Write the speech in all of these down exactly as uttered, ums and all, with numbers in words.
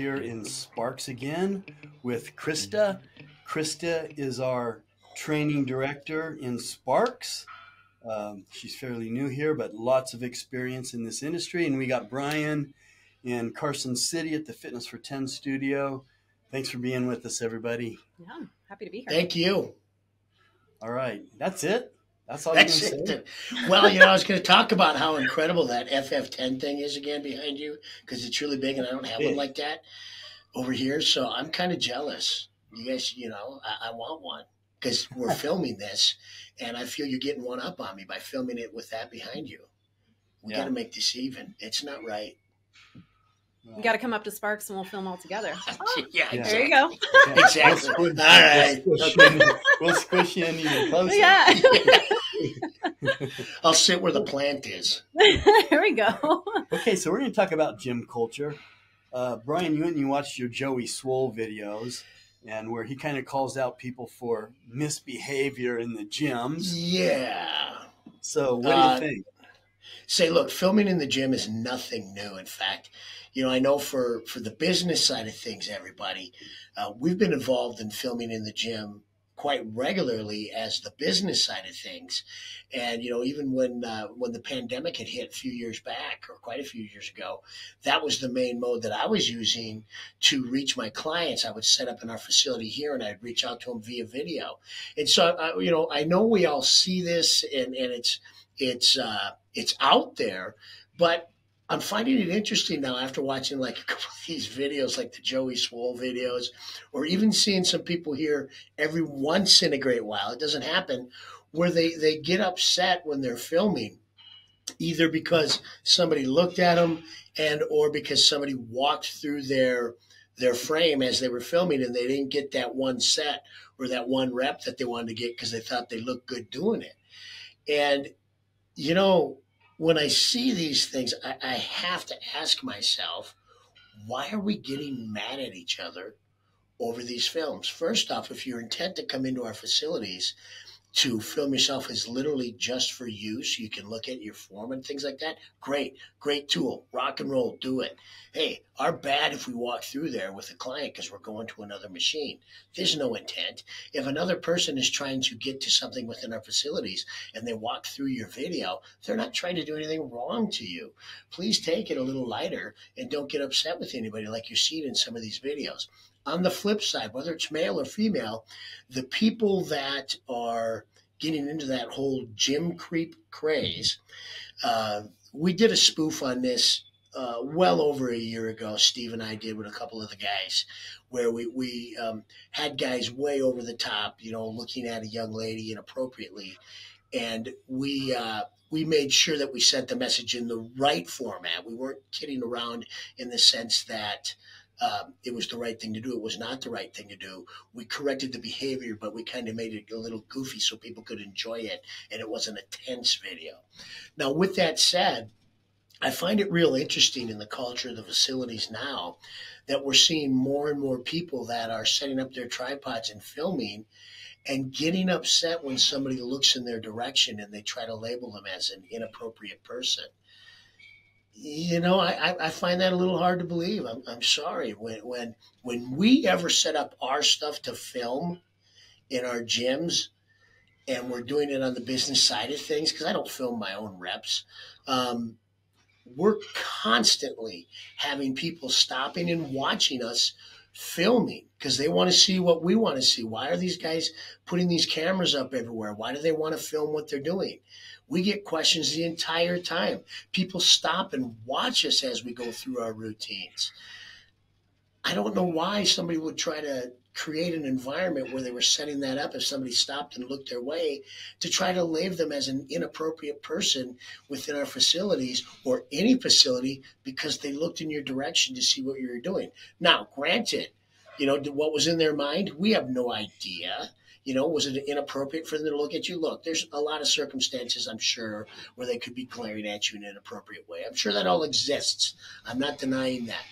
here in Sparks again with Krista. Krista is our training director in Sparks. Um, she's fairly new here, but lots of experience in this industry. And we got Brian in Carson City at the Fitness for ten studio. Thanks for being with us, everybody. Yeah, happy to be here. Thank you. All right, that's it. That's all that's you're it. Say? Well, you know, I was going to talk about how incredible that F F ten thing is again behind you, because it's really big and I don't have one like that over here. So I'm kind of jealous. You guys, you know, I, I want one because we're filming this, and I feel you're getting one up on me by filming it with that behind you. We yeah. got to make this even. It's not right. You got to come up to Sparks and we'll film all together. Oh, yeah, yeah, there you go. Yeah, exactly. All right. We'll squish in, we'll squish in even closer. Yeah. I'll sit where the plant is. There we go. Okay, so we're going to talk about gym culture. Uh, Brian, you and you watched your Joey Swoll videos, and where he kind of calls out people for misbehavior in the gyms. Yeah. So what uh, do you think? Say, look, filming in the gym is nothing new. In fact, you know, I know for, for the business side of things, everybody, uh, we've been involved in filming in the gym quite regularly as the business side of things. And, you know, even when uh, when the pandemic had hit a few years back, or quite a few years ago, that was the main mode that I was using to reach my clients. I would set up in our facility here and I'd reach out to them via video. And so, I, you know, I know we all see this, and, and it's it's uh, it's out there, but I'm finding it interesting now after watching like a couple of these videos, like the Joey Swoll videos, or even seeing some people here every once in a great while, it doesn't happen, where they, they get upset when they're filming, either because somebody looked at them and or because somebody walked through their their frame as they were filming and they didn't get that one set or that one rep that they wanted to get because they thought they looked good doing it. And, you know, when I see these things, I, I have to ask myself, why are we getting mad at each other over these films? First off, if your intent to come into our facilities to film yourself is literally just for you, so you can look at your form and things like that, great, great tool, rock and roll, do it. Hey, our bad if we walk through there with a client because we're going to another machine. There's no intent. If another person is trying to get to something within our facilities and they walk through your video, they're not trying to do anything wrong to you. Please take it a little lighter and don't get upset with anybody like you're seeing in some of these videos. On the flip side, whether it's male or female, the people that are getting into that whole gym creep craze, uh, we did a spoof on this uh, well over a year ago, Steve and I did with a couple of the guys, where we, we um, had guys way over the top, you know, looking at a young lady inappropriately. And we uh, we made sure that we sent the message in the right format. We weren't kidding around in the sense that Um, it was the right thing to do. It was not the right thing to do. We corrected the behavior, but we kind of made it a little goofy so people could enjoy it, and it wasn't a tense video. Now, with that said, I find it real interesting in the culture of the facilities now that we're seeing more and more people that are setting up their tripods and filming and getting upset when somebody looks in their direction and they try to label them as an inappropriate person. You know, I, I find that a little hard to believe. I'm, I'm sorry. When, when, when we ever set up our stuff to film in our gyms, and we're doing it on the business side of things, because I don't film my own reps, um, we're constantly having people stopping and watching us filming because they want to see what we want to see. Why are these guys putting these cameras up everywhere? Why do they want to film what they're doing? We get questions the entire time. People stop and watch us as we go through our routines. I don't know why somebody would try to create an environment where they were setting that up if somebody stopped and looked their way to try to label them as an inappropriate person within our facilities or any facility because they looked in your direction to see what you were doing. Now, granted, you know, what was in their mind, we have no idea. You know, was it inappropriate for them to look at you? Look, there's a lot of circumstances, I'm sure, where they could be glaring at you in an inappropriate way. I'm sure that all exists. I'm not denying that.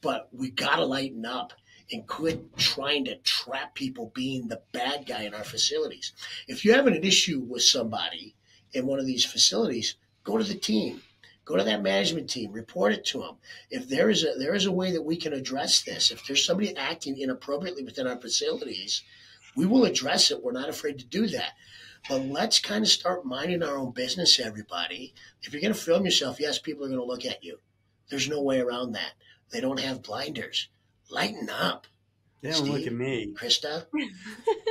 But we got to lighten up and quit trying to trap people being the bad guy in our facilities. If you're having an issue with somebody in one of these facilities, go to the team. Go to that management team, report it to them. If there is a, there is a way that we can address this, if there's somebody acting inappropriately within our facilities, we will address it. We're not afraid to do that. But let's kind of start minding our own business, everybody. If you're going to film yourself, yes, people are going to look at you. There's no way around that. They don't have blinders. Lighten up. They don't Steve, look at me. Krista?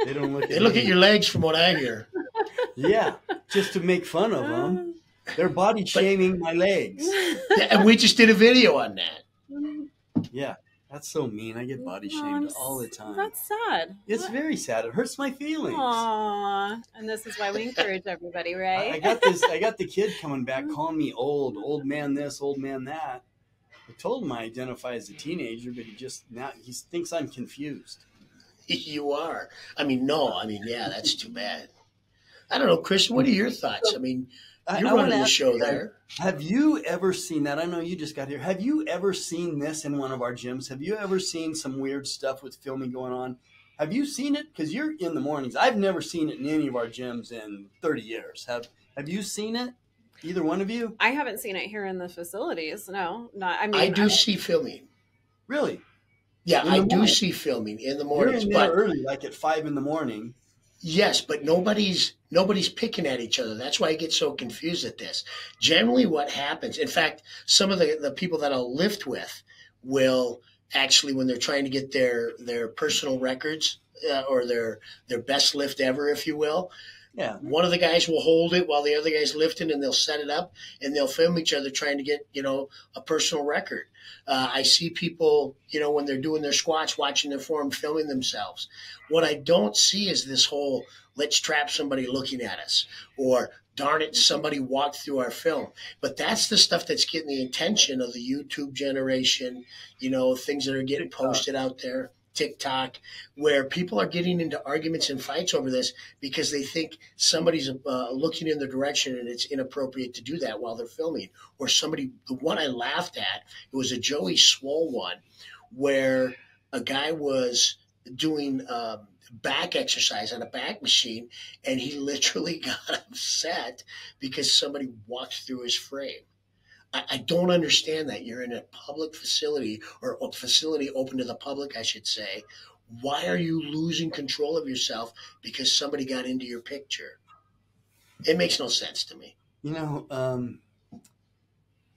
They don't look at They look me. At your legs from what I hear. Yeah, just to make fun of them. They're body shaming but, my legs. And we just did a video on that. Yeah, that's so mean. I get body shamed oh, all the time. That's sad. It's what? Very sad. It hurts my feelings. Aww. And this is why we encourage everybody, right? I, I got this. I got the kid coming back calling me old, old man this, old man that. I told him I identify as a teenager, but he just now he thinks I'm confused. You are. I mean, no. I mean, yeah, that's too bad. I don't know, Chris, what are your thoughts? I mean, you're I, running I the show you, there. Have you ever seen that? I know you just got here. Have you ever seen this in one of our gyms? Have you ever seen some weird stuff with filming going on? Have you seen it? Because you're in the mornings. I've never seen it in any of our gyms in thirty years. Have Have you seen it? Either one of you? I haven't seen it here in the facilities. No, not. I mean, I do I, see filming. Really? Yeah, I morning. do see filming in the mornings. You're in there but early, like at five in the morning. Yes, but nobody's nobody's picking at each other. That's why I get so confused at this. Generally, what happens? In fact, some of the the people that I'll lift with will actually, when they're trying to get their their personal records uh, or their their best lift ever, if you will. Yeah. One of the guys will hold it while the other guy's lifting, and they'll set it up, and they'll film each other trying to get, you know, a personal record. Uh, I see people, you know, when they're doing their squats, watching their form, filming themselves. What I don't see is this whole, let's trap somebody looking at us, or darn it, somebody walked through our film. But that's the stuff that's getting the attention of the YouTube generation, you know, things that are getting posted out there. TikTok, where people are getting into arguments and fights over this because they think somebody's uh, looking in their direction and it's inappropriate to do that while they're filming. Or somebody, the one I laughed at, it was a Joey Swoll one where a guy was doing um, back exercise on a back machine and he literally got upset because somebody walked through his frame. I don't understand that. You're in a public facility or a facility open to the public, I should say. Why are you losing control of yourself because somebody got into your picture? It makes no sense to me. You know, um,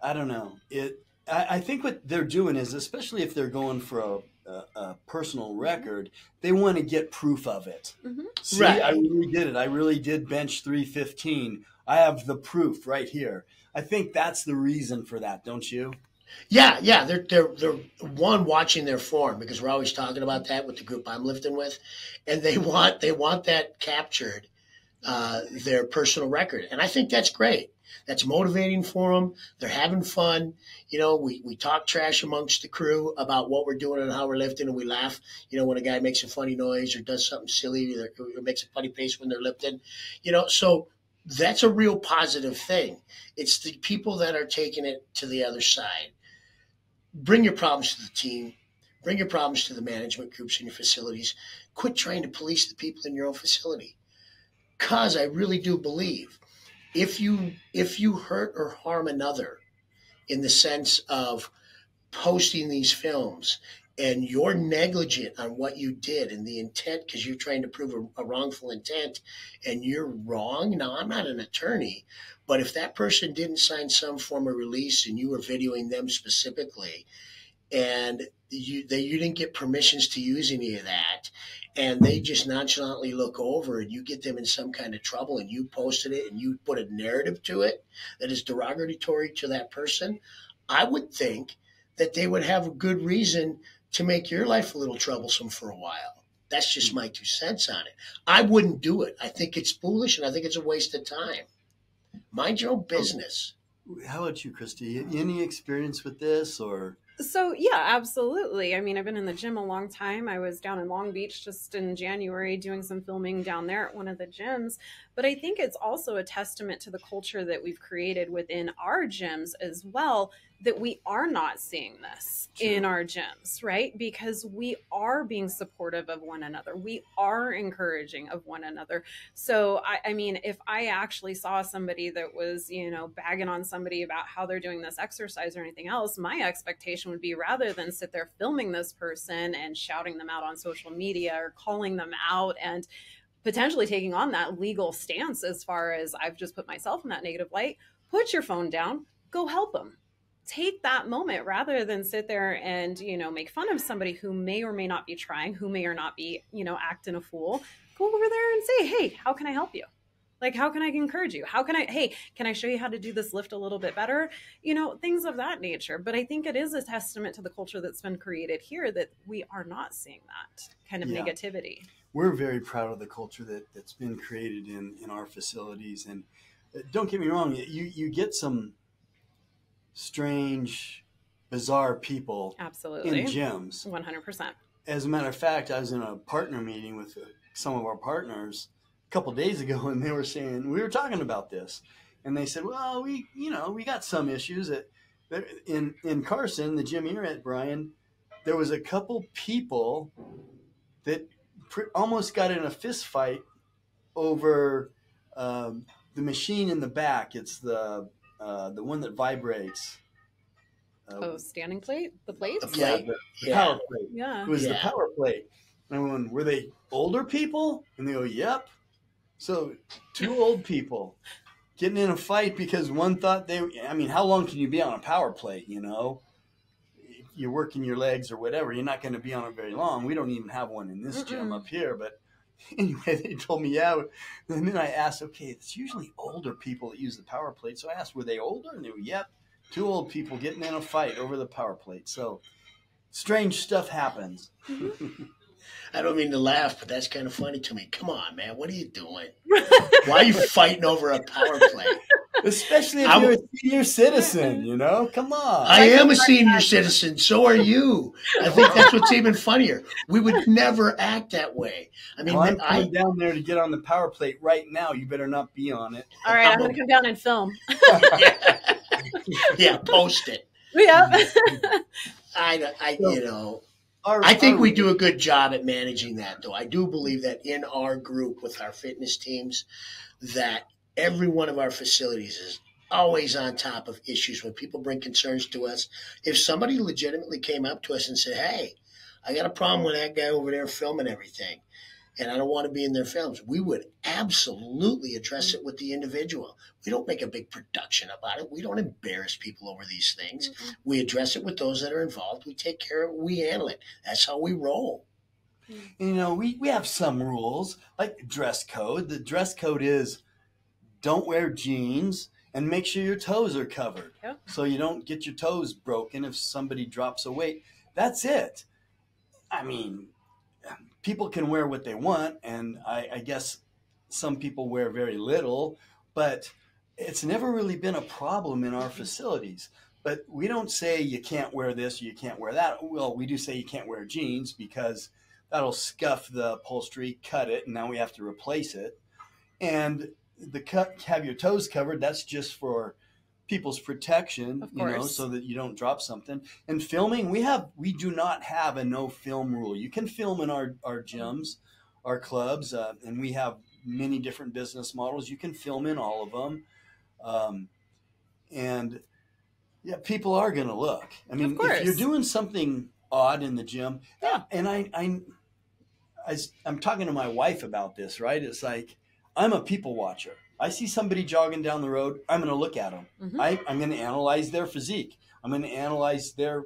I don't know. It. I, I think what they're doing is, especially if they're going for a A, a personal record, they want to get proof of it. Mm-hmm. See, right. I really did it. I really did bench three fifteen. I have the proof right here. I think that's the reason for that, don't you? Yeah, yeah. They're, they're, they're one watching their form because we're always talking about that with the group I'm lifting with, and they want they want that captured, uh, their personal record, and I think that's great. That's motivating for them. They're having fun. You know, we, we talk trash amongst the crew about what we're doing and how we're lifting, and we laugh, you know, when a guy makes a funny noise or does something silly or makes a funny face when they're lifting. You know, so that's a real positive thing. It's the people that are taking it to the other side. Bring your problems to the team. Bring your problems to the management groups in your facilities. Quit trying to police the people in your own facility, because I really do believe If you if you hurt or harm another in the sense of posting these films and you're negligent on what you did and the intent, because you're trying to prove a, a wrongful intent and you're wrong. Now, I'm not an attorney, but if that person didn't sign some form of release and you were videoing them specifically and you, they, you didn't get permissions to use any of that, and they just nonchalantly look over and you get them in some kind of trouble and you posted it and you put a narrative to it that is derogatory to that person, I would think that they would have a good reason to make your life a little troublesome for a while. That's just my two cents on it. I wouldn't do it. I think it's foolish and I think it's a waste of time. Mind your own business. How about you, Christy? Any experience with this or... So, yeah, absolutely. I mean, I've been in the gym a long time. I was down in Long Beach just in January doing some filming down there at one of the gyms. But I think it's also a testament to the culture that we've created within our gyms as well, that we are not seeing this True. In our gyms, right? Because we are being supportive of one another. We are encouraging of one another. So, I, I mean, if I actually saw somebody that was, you know, bagging on somebody about how they're doing this exercise or anything else, my expectation would be, rather than sit there filming this person and shouting them out on social media or calling them out and potentially taking on that legal stance as far as I've just put myself in that negative light, put your phone down, go help them. Take that moment rather than sit there and, you know, make fun of somebody who may or may not be trying, who may or not be, you know, acting a fool. Go over there and say, hey, how can I help you? Like, how can I encourage you? How can I, hey, can I show you how to do this lift a little bit better? You know, things of that nature. But I think it is a testament to the culture that's been created here that we are not seeing that kind of yeah. negativity. We're very proud of the culture that, that's been created in, in our facilities. And don't get me wrong, you, you get some strange, bizarre people Absolutely. In gyms. one hundred percent. As a matter of fact, I was in a partner meeting with some of our partners a couple of days ago, and they were saying, we were talking about this, and they said, well, we, you know, we got some issues that, that in, in Carson, the gym you're at, Brian, there was a couple people that pr- almost got in a fist fight over um, the machine in the back. It's the Uh, the one that vibrates. Uh, oh, standing plate? The plate? The plate. Yeah, the, the yeah. power plate. Yeah. It was yeah. the power plate. And I went, were they older people? And they go, yep. So two old people getting in a fight because one thought they, I mean, how long can you be on a power plate, you know? You're working your legs or whatever. You're not going to be on it very long. We don't even have one in this Mm-mm. gym up here, but anyway, they told me, yeah. And then I asked, okay, it's usually older people that use the power plate. So I asked, were they older? And they were, yep, two old people getting in a fight over the power plate. So strange stuff happens. Mm-hmm. I don't mean to laugh, but that's kind of funny to me. Come on, man. What are you doing? Why are you fighting over a power plate? Especially if I'm, you're a senior citizen, you know? Come on. I am a senior citizen. So are you. I think that's what's even funnier. We would never act that way. I mean, well, I'm I, down there to get on the power plate right now. You better not be on it. All right, I'm, I'm going to come down and film. yeah. yeah, post it. Yeah. I, I, you know. Our, I think we do a good job at managing that, though. I do believe that in our group with our fitness teams, that every one of our facilities is always on top of issues. When people bring concerns to us, if somebody legitimately came up to us and said, hey, I got a problem with that guy over there filming everything, and I don't want to be in their films, we would absolutely address it with the individual. We don't make a big production about it. We don't embarrass people over these things. Mm-hmm. We address it with those that are involved. We take care of it. We handle it. That's how we roll. You know, we, we have some rules, like dress code. The dress code is don't wear jeans and make sure your toes are covered. Yep. So you don't get your toes broken if somebody drops a weight. That's it. I mean, people can wear what they want, and I, I guess some people wear very little, but it's never really been a problem in our facilities. But we don't say you can't wear this or you can't wear that. Well, we do say you can't wear jeans because that'll scuff the upholstery, cut it, and now we have to replace it. And the cut, have your toes covered, that's just for people's protection, you know, so that you don't drop something. And filming, we have, we do not have a no film rule. You can film in our, our gyms, our clubs, uh, and we have many different business models. You can film in all of them. Um, and yeah, people are going to look. I mean, if you're doing something odd in the gym, yeah. and I, I, I, I'm talking to my wife about this, right? It's like, I'm a people watcher. I see somebody jogging down the road, I'm going to look at them. Mm-hmm. I, I'm going to analyze their physique. I'm going to analyze their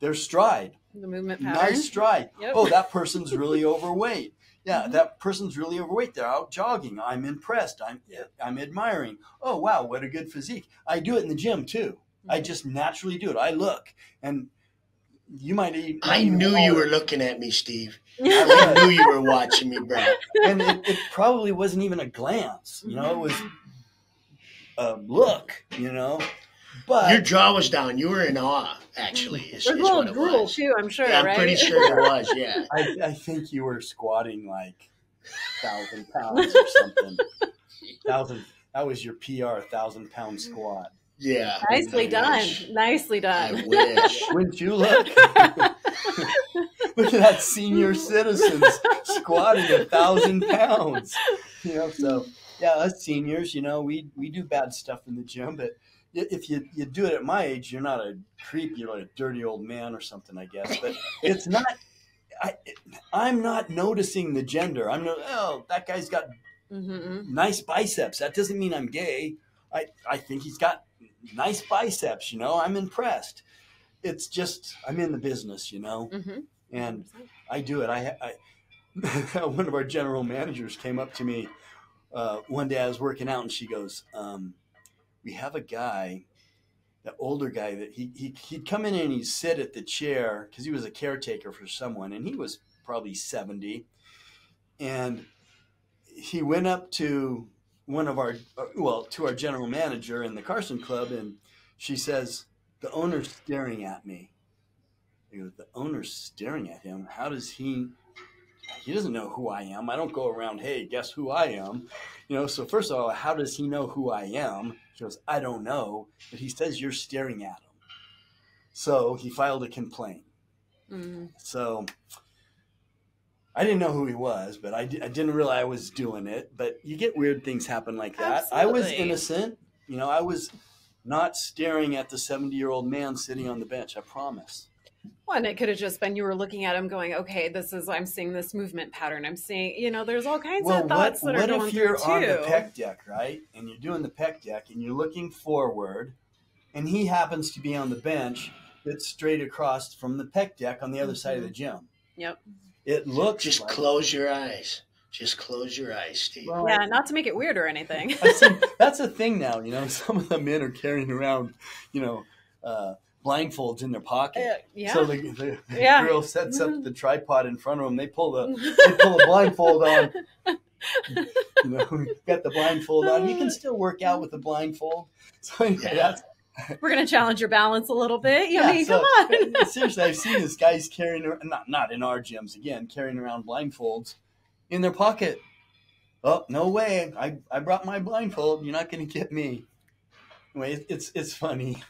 their stride. The movement pattern. Nice stride. Yep. Oh, that person's really overweight. Yeah, mm-hmm. that person's really overweight. They're out jogging. I'm impressed. I'm I'm admiring. Oh, wow, what a good physique. I do it in the gym, too. Mm-hmm. I just naturally do it. I look. And you might even... I knew you were looking at me, Steve. I knew you were watching me, bro. And it, it probably wasn't even a glance, you know. It was a look, you know. But your jaw was down. You were in awe, actually. Is, there's is a little drool too, I'm sure. Yeah, I'm right? pretty sure there was. Yeah, I, I think you were squatting like thousand pounds or something. Thousand. That was your P R, thousand pound squat. Yeah. Nicely done. Nicely done. I wish. Wouldn't you look? Look at that senior citizens squatting a thousand pounds. You know, so yeah, us seniors, you know, we we do bad stuff in the gym, but if you, you do it at my age, you're not a creep, you're like a dirty old man or something, I guess. But it's not, I, I'm not noticing the gender. I'm not, oh, that guy's got mm-hmm. nice biceps. That doesn't mean I'm gay. I, I think he's got nice biceps, you know, I'm impressed. It's just, I'm in the business, you know, mm-hmm. and I do it. I, I one of our general managers came up to me uh, one day I was working out and she goes, um, we have a guy, the older guy that he, he, he'd come in and he'd sit at the chair because he was a caretaker for someone and he was probably seventy. And he went up to one of our, well, to our general manager in the Carson Club. And she says, the owner's staring at me. He goes, the owner's staring at him. How does he, he doesn't know who I am. I don't go around, hey, guess who I am. You know, so first of all, how does he know who I am? She goes, I don't know, but he says you're staring at him. So he filed a complaint. Mm. So I didn't know who he was, but I, d I didn't realize I was doing it. But you get weird things happen like that. Absolutely. I was innocent. You know, I was not staring at the seventy-year-old man sitting on the bench. I promise. Well, and it could have just been you were looking at him going, okay, this is, I'm seeing this movement pattern. I'm seeing, you know, there's all kinds well, of thoughts what, that what are going through too. What if you're on the pec deck, right? And you're doing the pec deck and you're looking forward and he happens to be on the bench that's straight across from the pec deck on the other mm-hmm. side of the gym. Yep. It looks Just like, close your eyes. Just close your eyes, Steve. Well, yeah, not to make it weird or anything. I see, that's a thing now, you know, some of the men are carrying around, you know, uh, blindfolds in their pocket. Uh, yeah. So the, the, the yeah. girl sets up the tripod in front of them. They pull the, they pull the blindfold on. You know, got the blindfold on. You can still work out with the blindfold. So anyway, yeah. that's, we're going to challenge your balance a little bit. You yeah, mean, so, come on. Seriously, I've seen this guys carrying, not, not in our gyms again, carrying around blindfolds in their pocket. Oh, no way. I, I brought my blindfold. You're not going to get me. Anyway, it's, it's funny.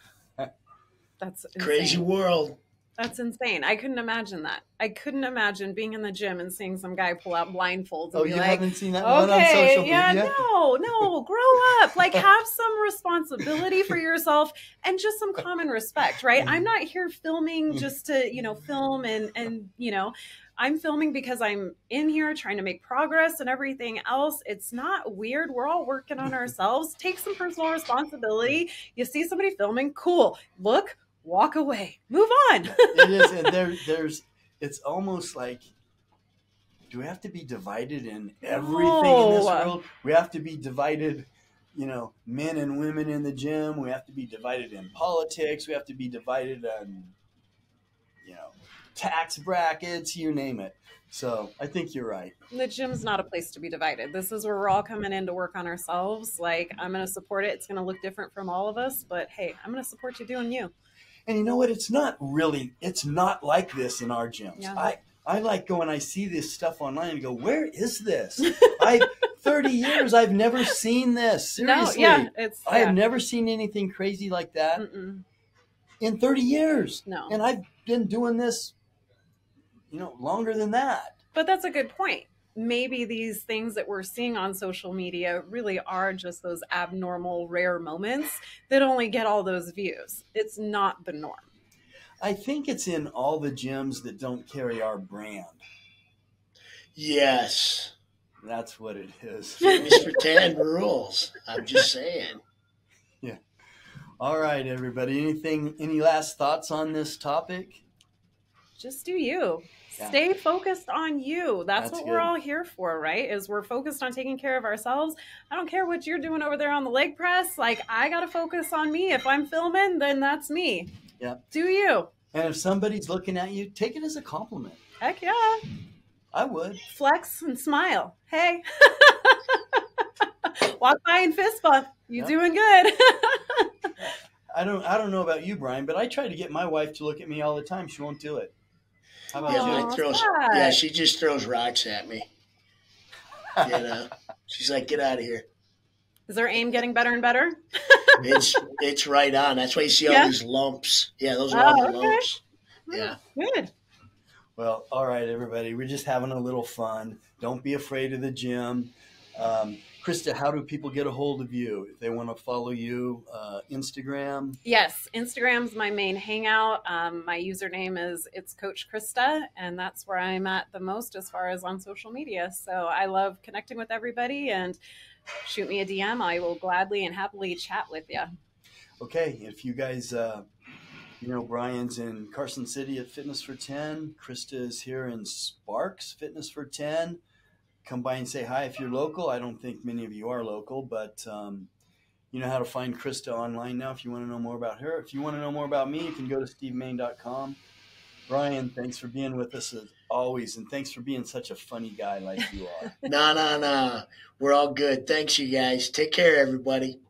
That's insane. Crazy world. That's insane. I couldn't imagine that. I couldn't imagine being in the gym and seeing some guy pull out blindfolds and oh, be you like, haven't seen that okay, one on social yeah, media? No, no, grow up. Like, have some responsibility for yourself and just some common respect, right? I'm not here filming just to, you know, film and, and you know, I'm filming because I'm in here trying to make progress and everything else. It's not weird. We're all working on ourselves. Take some personal responsibility. You see somebody filming, cool. Look. Walk away, move on. It is, and there, there's, it's almost like, do we have to be divided in everything oh. in this world? We have to be divided, you know, men and women in the gym. We have to be divided in politics. We have to be divided on, you know, tax brackets, you name it. So I think you're right. The gym's not a place to be divided. This is where we're all coming in to work on ourselves. Like, I'm going to support it. It's going to look different from all of us, but hey, I'm going to support you doing you. And you know what? It's not really, it's not like this in our gyms. Yeah. I, I like going, I see this stuff online and go, where is this? I, thirty years, I've never seen this. Seriously. No, yeah, it's, I yeah. have never seen anything crazy like that Mm-mm. in thirty years. No. And I've been doing this, you know, longer than that. But that's a good point. Maybe these things that we're seeing on social media really are just those abnormal, rare moments that only get all those views. It's not the norm. I think it's in all the gyms that don't carry our brand. Yes. That's what it is. Fitness for ten rules. I'm just saying. Yeah. All right, everybody. Anything, any last thoughts on this topic? Just do you. Yeah. Stay focused on you. That's, That's what good. We're all here for, right? Is we're focused on taking care of ourselves. I don't care what you're doing over there on the leg press. Like, I got to focus on me. If I'm filming, then that's me. Yeah. Do you. And if somebody's looking at you, take it as a compliment. Heck yeah. I would. Flex and smile. Hey. Walk by and fist bump. You're yeah. doing good. I don't, I don't know about you, Brian, but I try to get my wife to look at me all the time. She won't do it. How about yeah, you? Throws, yeah, she just throws rocks at me. You know, she's like, "Get out of here." Is their aim getting better and better? it's it's right on. That's why you see all yeah. these lumps. Yeah, those are oh, all the okay. lumps. Yeah. Good. Well, all right, everybody. We're just having a little fun. Don't be afraid of the gym. Um, Krista, how do people get a hold of you if they want to follow you? Uh, Instagram? Yes, Instagram's my main hangout. Um, my username is It's Coach Krista, and that's where I'm at the most as far as on social media. So I love connecting with everybody, and shoot me a D M. I will gladly and happily chat with you. Okay, if you guys, uh, you know, Brian's in Carson City at Fitness for ten. Krista is here in Sparks, Fitness for ten. Come by and say hi if you're local. I don't think many of you are local, but um, you know how to find Krista online now if you want to know more about her. If you want to know more about me, you can go to steve main dot com. Brian, thanks for being with us as always, and thanks for being such a funny guy like you are. No, no, no. We're all good. Thanks, you guys. Take care, everybody.